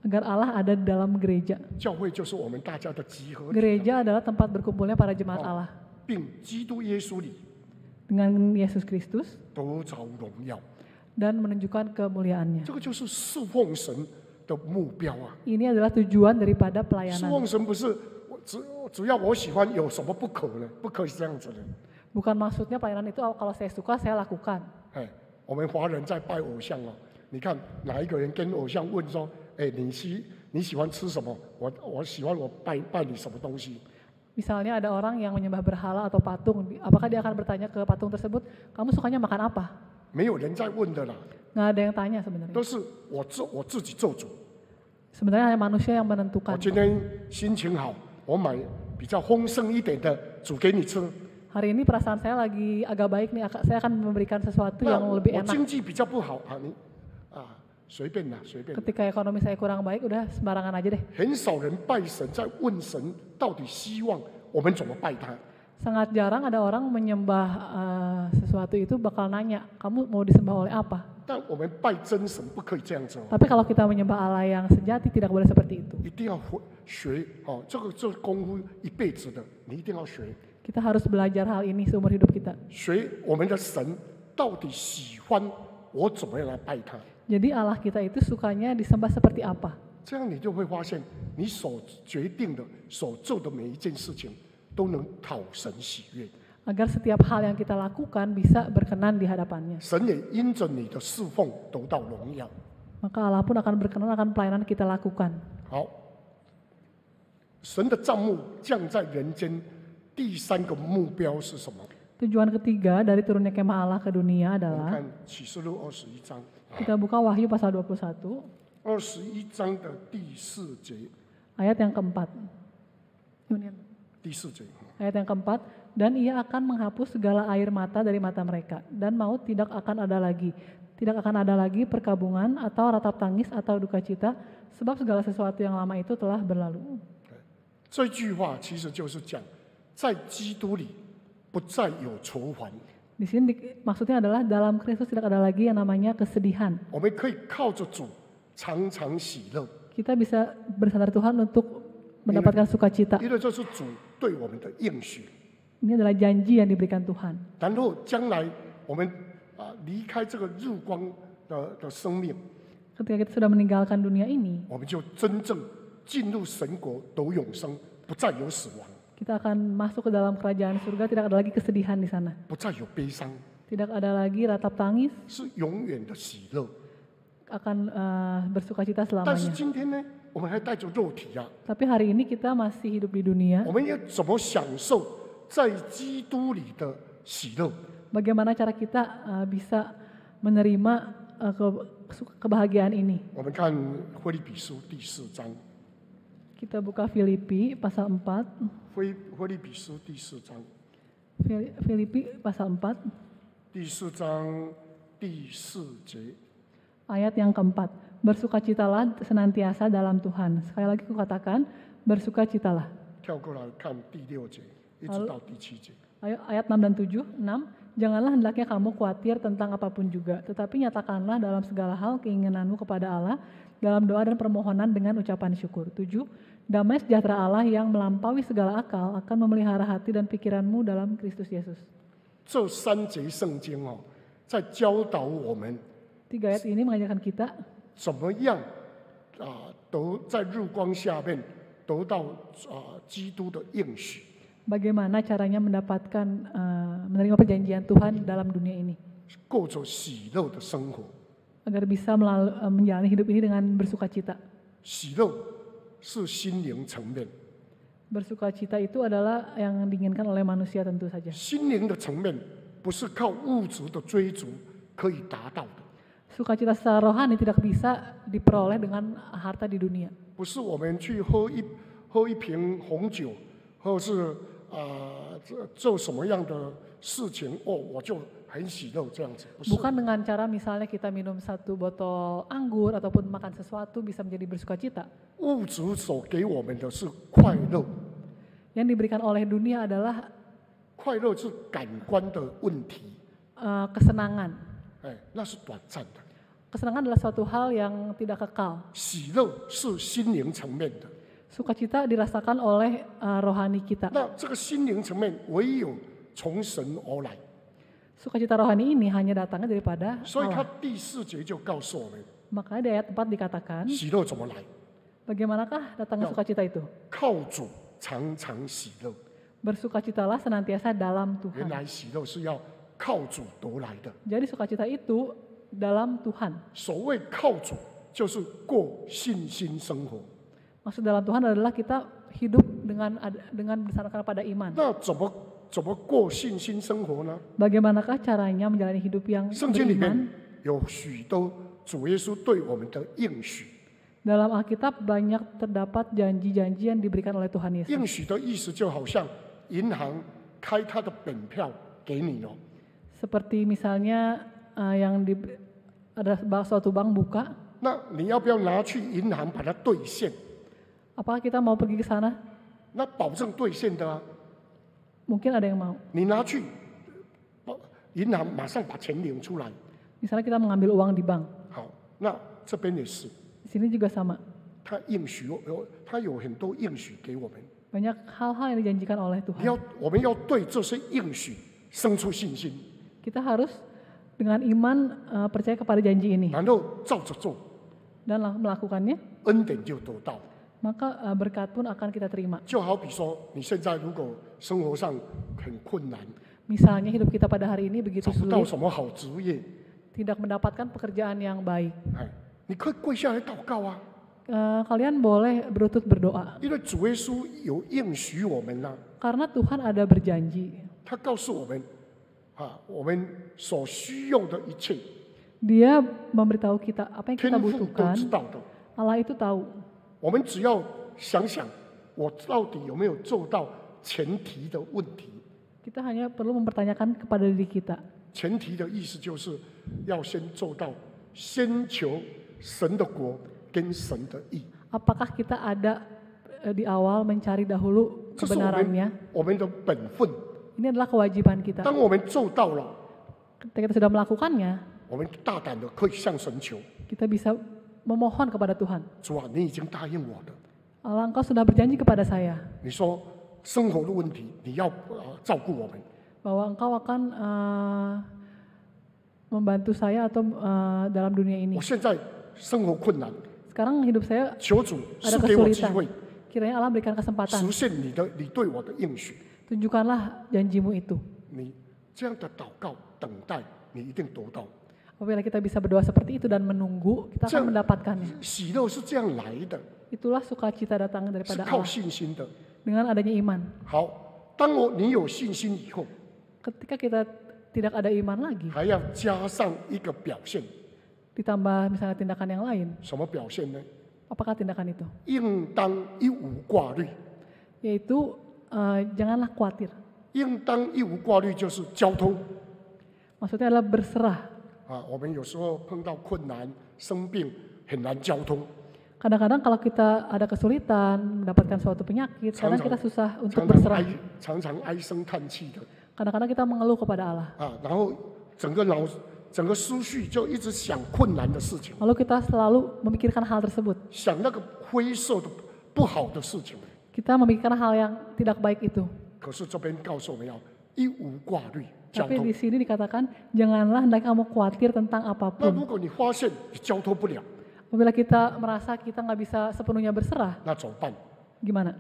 agar Allah ada dalam gereja. Gereja adalah tempat berkumpulnya para jemaat Allah. Dengan Yesus Kristus dan menunjukkan kemuliaannya. Ini adalah tujuan daripada pelayanan. Bukan maksudnya pelayanan itu kalau saya suka saya lakukan. Misalnya ada orang yang menyembah berhala atau patung, apakah dia akan bertanya ke patung tersebut, kamu sukanya makan apa? Nggak ada yang tanya sebenarnya. Sebenarnya hanya manusia yang menentukan. Hari ini perasaan saya lagi agak baik nih, saya akan memberikan sesuatu yang lebih enak. Ketika ekonomi saya kurang baik, udah sembarangan aja deh. Sangat jarang ada orang menyembah sesuatu itu bakal nanya, kamu mau disembah oleh apa? Tapi kalau kita menyembah Allah yang sejati tidak boleh seperti itu. Kita harus belajar hal ini seumur hidup kita. Jadi Allah kita itu sukanya disembah seperti apa? Agar setiap hal yang kita lakukan bisa berkenan di hadapannya. Maka Allah pun akan berkenan akan pelayanan kita lakukan. Tujuan ketiga dari turunnya kemah Allah ke dunia adalah, kita buka Wahyu pasal 21. Ayat yang keempat. Ayat yang keempat. Dan ia akan menghapus segala air mata dari mata mereka. Dan maut tidak akan ada lagi. Tidak akan ada lagi perkabungan atau ratap tangis atau duka cita, sebab segala sesuatu yang lama itu telah berlalu. Di sini maksudnya adalah dalam Kristus tidak ada lagi yang namanya kesedihan. Kita bisa bersandar Tuhan untuk mendapatkan sukacita. Ini adalah janji yang diberikan Tuhan. Ketika kita sudah meninggalkan dunia ini, kita akan masuk ke dalam kerajaan surga, tidak ada lagi kesedihan di sana. Tidak ada lagi ratap tangis. akan bersuka cita selamanya. Tapi hari ini kita masih hidup di dunia. Bagaimana cara kita bisa menerima kebahagiaan ini? Kita buka Filipi pasal 4. Filipi pasal 4. Ayat yang keempat, bersukacitalah senantiasa dalam Tuhan. Sekali lagi kukatakan, bersukacitalah. Ayat 6 dan 7, 6, janganlah hendaknya kamu khawatir tentang apapun juga, tetapi nyatakanlah dalam segala hal keinginanmu kepada Allah, dalam doa dan permohonan dengan ucapan syukur. 7, damai sejahtera Allah yang melampaui segala akal akan memelihara hati dan pikiranmu dalam Kristus Yesus. 3 ayat ini mengajarkan kita bagaimana caranya mendapatkan menerima perjanjian Tuhan dalam dunia ini. Agar bisa menjalani hidup ini dengan bersukacita. Bersukacita itu adalah yang diinginkan oleh manusia tentu saja. Sukacita secara rohani tidak bisa diperoleh dengan harta di dunia. Bukan dengan cara misalnya kita minum satu botol anggur ataupun makan sesuatu bisa menjadi bersukacita. Yang diberikan oleh dunia adalah kesenangan. Kesenangan adalah suatu hal yang tidak kekal. Sukacita dirasakan oleh rohani kita. Sukacita rohani ini hanya datangnya daripada Allah. Makanya di ayat 4 dikatakan, bagaimanakah datangnya sukacita itu? Bersukacitalah senantiasa dalam Tuhan. Jadi sukacita itu dalam Tuhan. Maksud dalam Tuhan adalah kita hidup dengan bersandar pada iman. Bagaimanakah caranya menjalani hidup yang beriman? Dalam Alkitab banyak terdapat janji-janji yang diberikan oleh Tuhan Yesus. Seperti misalnya yang ada suatu bank buka. Apakah kita mau pergi ke sana? Mungkin ada yang mau. Misalnya kita mengambil uang di bank. Di sini juga sama. Banyak hal-hal yang dijanjikan oleh Tuhan. Kita harus dengan iman percaya kepada janji ini dan melakukannya, maka berkat pun akan kita terima. Misalnya hidup kita pada hari ini begitu sulit, tidak mendapatkan pekerjaan yang baik, kalian boleh berlutut berdoa karena Tuhan ada berjanji. Dia memberitahu kita apa yang kita butuhkan. Allah itu tahu. Kita hanya perlu mempertanyakan kepada diri kita. Apakah kita ada di awal mencari dahulu kebenarannya? Ini adalah kewajiban kita. Ketika kita sudah melakukannya, kita bisa memohon kepada Tuhan. Allah, Engkau sudah berjanji kepada saya bahwa Engkau akan membantu saya atau dalam dunia ini. Sekarang hidup saya ada kesulitan. Kiranya Allah berikan kesempatan. Tunjukkanlah janjimu itu. Apabila kita bisa berdoa seperti itu dan menunggu, kita akan mendapatkannya. Itulah sukacita datang daripada Allah. Dengan adanya iman. Ketika kita tidak ada iman lagi, ditambah misalnya tindakan yang lain. Apakah tindakan itu? Yaitu janganlah khawatir. Maksudnya adalah berserah. Kadang-kadang kalau kita ada kesulitan, mendapatkan suatu penyakit, kadang kita susah untuk berserah. Kadang-kadang kita mengeluh kepada Allah. Lalu kita selalu memikirkan hal tersebut. Kita memikirkan hal yang tidak baik itu. Tapi di sini dikatakan, janganlah hendak kamu khawatir tentang apapun. Apabila kita merasa kita nggak bisa sepenuhnya berserah, gimana?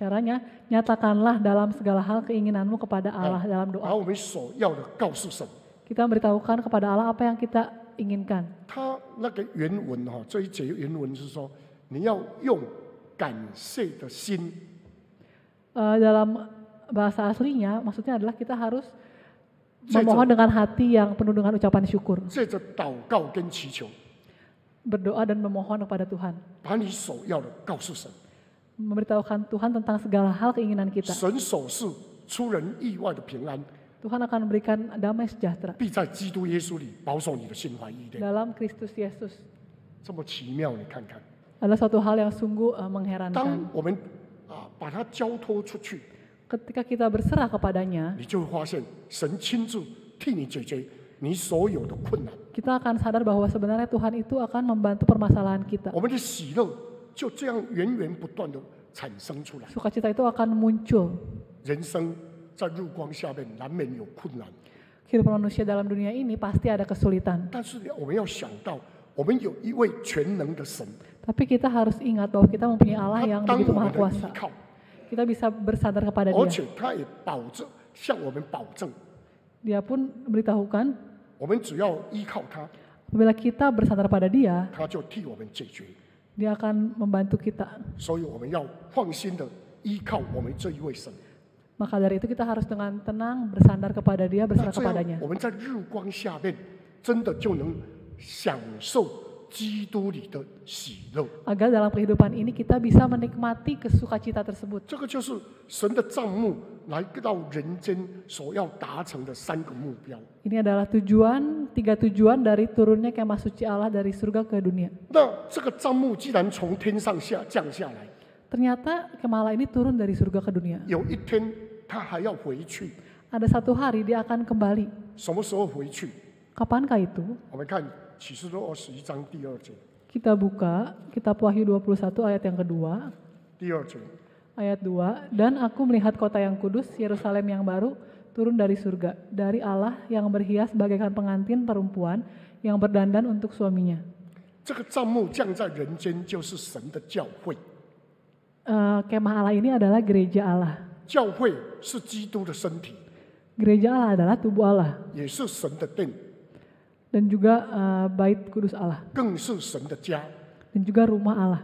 Caranya, nyatakanlah dalam segala hal keinginanmu kepada Allah dalam doa. Kita beritahukan kepada Allah apa yang kita inginkan. Dalam bahasa aslinya, maksudnya adalah kita harus memohon dengan hati yang penuh dengan ucapan syukur. Berdoa dan memohon kepada Tuhan. Memberitahukan Tuhan tentang segala hal keinginan kita. Tuhan akan memberikan damai sejahtera. Dalam Kristus Yesus. Adalah suatu hal yang sungguh mengherankan. Ketika kita berserah kepadanya, kita akan sadar bahwa sebenarnya Tuhan itu akan membantu permasalahan kita. Sukacita itu akan muncul. Hidup manusia dalam dunia ini pasti ada kesulitan. Tapi kita harus ingat bahwa kita mempunyai Allah yang begitu maha kuasa. Kita bisa bersandar kepada Dia. Dia pun beritahukan, apabila kita bersandar pada Dia, Dia akan membantu kita. Maka dari itu kita harus dengan tenang bersandar kepada Dia, berserah kepadanya. Agar dalam kehidupan ini kita bisa menikmati kesukacita tersebut. Ini adalah tiga tujuan dari turunnya kemah suci Allah dari surga ke dunia. Ternyata kemah Allah ini turun dari surga ke dunia. Ada satu hari dia akan kembali. Kapankah itu? Kita buka Kitab Wahyu 21 ayat yang kedua. Ayat 2, dan aku melihat kota yang kudus, Yerusalem yang baru, turun dari surga, dari Allah yang berhias bagaikan pengantin perempuan yang berdandan untuk suaminya. Kemah Allah ini adalah gereja Allah. Gereja Allah adalah tubuh Allah. Dan juga bait kudus Allah. Dan juga rumah Allah.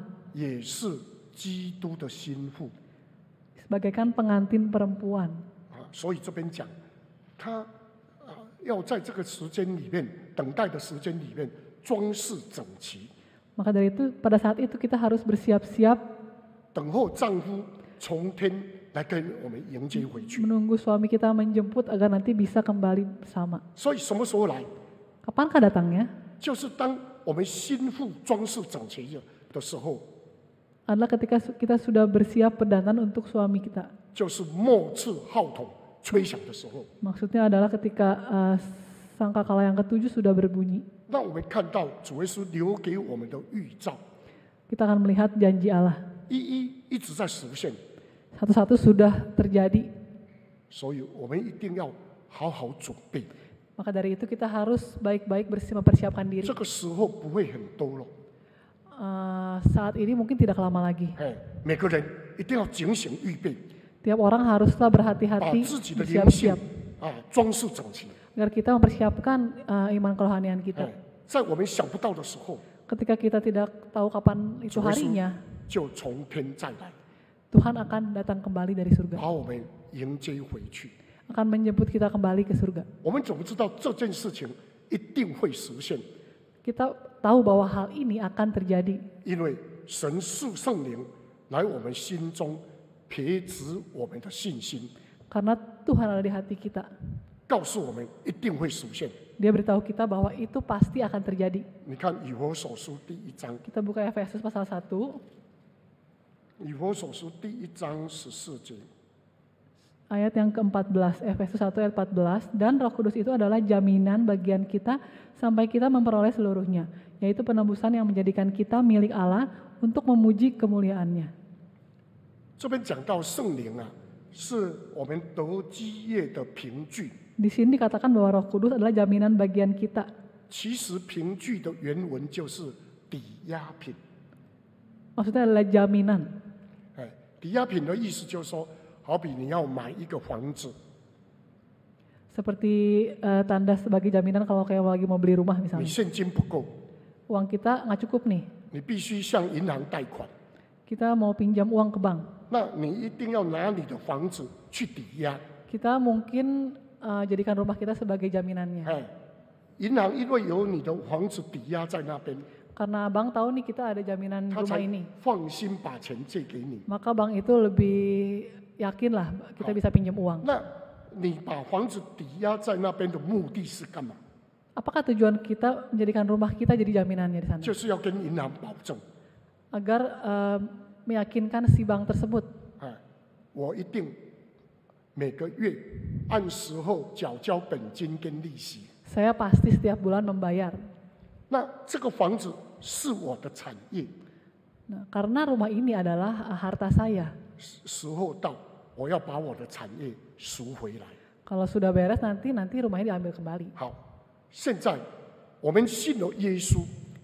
Sebagaikan pengantin perempuan. Maka dari itu pada saat itu kita harus bersiap-siap menunggu suami kita menjemput agar nanti bisa kembali bersama. Kapankah datangnya? Adalah ketika kita sudah bersiap berdandan untuk suami kita. Maksudnya adalah ketika sangkakala yang ketujuh sudah berbunyi. Kita akan melihat janji Allah. Satu-satu sudah terjadi. Maka dari itu kita harus baik-baik mempersiapkan diri. Saat ini mungkin tidak lama lagi. Tiap orang haruslah berhati-hati bersiap-siap. agar kita mempersiapkan iman kerohanian kita. Ketika kita tidak tahu kapan itu harinya, Tuhan akan datang kembali dari surga, akan menjemput kita kembali ke surga. Kita tahu bahwa hal ini akan terjadi karena Tuhan ada di hati kita. Dia beritahu kita bahwa itu pasti akan terjadi. Kita buka Efesus pasal 1 ayat yang ke-14, Efesus 1 ayat 14, dan Roh Kudus itu adalah jaminan bagian kita sampai kita memperoleh seluruhnya, yaitu penebusan yang menjadikan kita milik Allah untuk memuji kemuliaannya. Di sini dikatakan bahwa Roh Kudus adalah jaminan bagian kita. Maksudnya adalah jaminan. Seperti tanda sebagai jaminan kalau kayak lagi mau beli rumah misalnya. Uang kita nggak cukup nih. Kita mau pinjam uang ke bank. Kita mungkin jadikan rumah kita sebagai jaminannya. Karena bank tahu nih kita ada jaminan rumah ini, maka bank itu lebih yakin lah kita bisa pinjam uang. Apakah tujuan kita menjadikan rumah kita jadi jaminannya di sana? Agar meyakinkan si bank tersebut. Saya pasti setiap bulan membayar. Karena rumah ini adalah harta saya. Kalau sudah beres nanti rumahnya diambil kembali.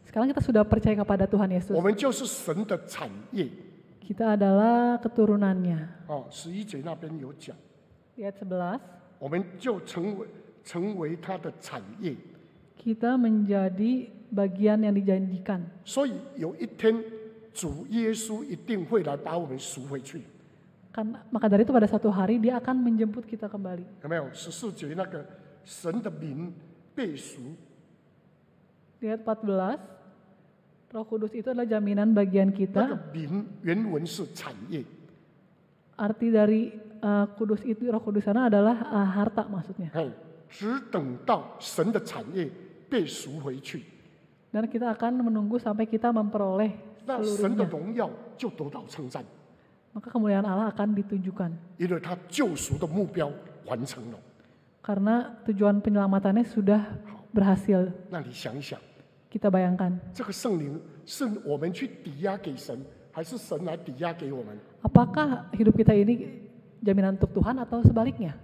Sekarang kita sudah percaya kepada Tuhan Yesus. Kita adalah keturunannya. Ayat 11. Kita menjadi bagian yang dijanjikan. Maka dari itu pada satu hari dia akan menjemput kita kembali. Di ayat 14, Roh Kudus itu adalah jaminan bagian kita. Arti dari kudus itu, Roh Kudus sana adalah harta maksudnya. Dan kita akan menunggu sampai kita memperoleh seluruhnya. Maka kemuliaan Allah akan ditunjukkan. Karena tujuan penyelamatannya sudah berhasil. Kita bayangkan. Apakah hidup kita ini jaminan untuk Tuhan atau sebaliknya?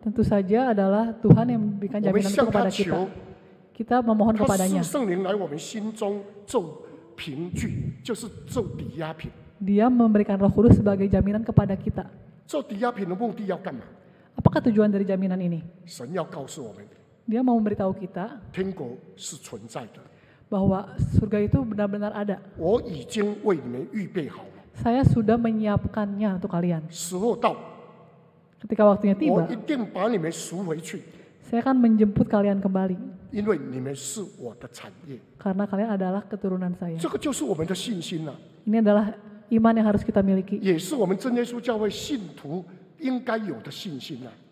Tentu saja adalah Tuhan yang memberikan jaminan itu kepada kita. Kita memohon kepadanya. Dia memberikan Roh Kudus sebagai jaminan kepada kita. Apakah tujuan dari jaminan ini? Dia mau memberitahu kita bahwa surga itu benar-benar ada. Saya sudah menyiapkannya untuk kalian. Ketika waktunya tiba, saya akan menjemput kalian kembali. Karena kalian adalah keturunan saya. Ini adalah iman yang harus kita miliki.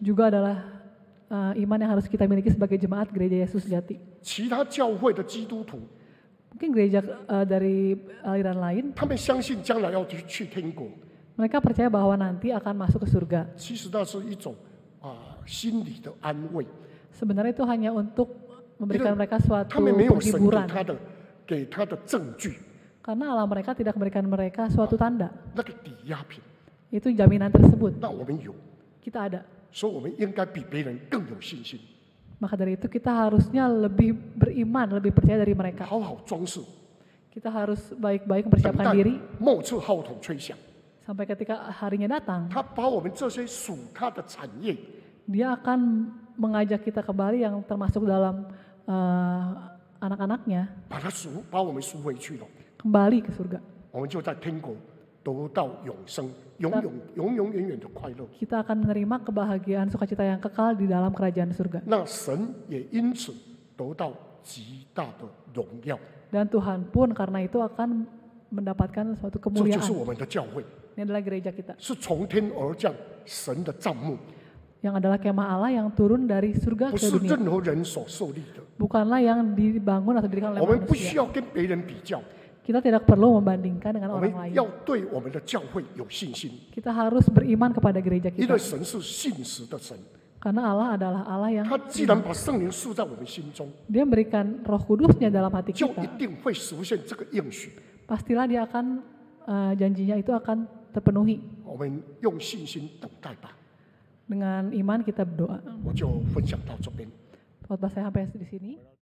Juga adalah iman yang harus kita miliki sebagai jemaat gereja Yesus sejati. Mungkin gereja dari aliran lain, mereka percaya bahwa nanti akan masuk ke surga. Sebenarnya itu hanya untuk memberikan mereka suatu hiburan. Karena Allah mereka tidak memberikan mereka suatu tanda. Itu jaminan tersebut. Kita ada. Maka dari itu kita harusnya lebih beriman, lebih percaya dari mereka. Kita harus baik-baik mempersiapkan diri sampai ketika harinya datang. Dia akan mengajak kita kembali yang termasuk dalam anak-anaknya kembali ke surga. Kita akan menerima kebahagiaan sukacita yang kekal di dalam kerajaan surga. Dan Tuhan pun karena itu akan mendapatkan suatu kemuliaan. Ini adalah gereja kita. Yang adalah kemah Allah yang turun dari surga ke dunia. Bukanlah yang dibangun atau didirikan oleh manusia. Kita tidak perlu membandingkan dengan orang lain. Kita harus beriman kepada gereja kita. Karena Allah adalah Allah yang Dia memberikan Roh Kudusnya dalam hati kita. Pastilah Dia akan janjinya itu akan terpenuhi. Dengan iman kita berdoa. Khotbah saya sampai di sini.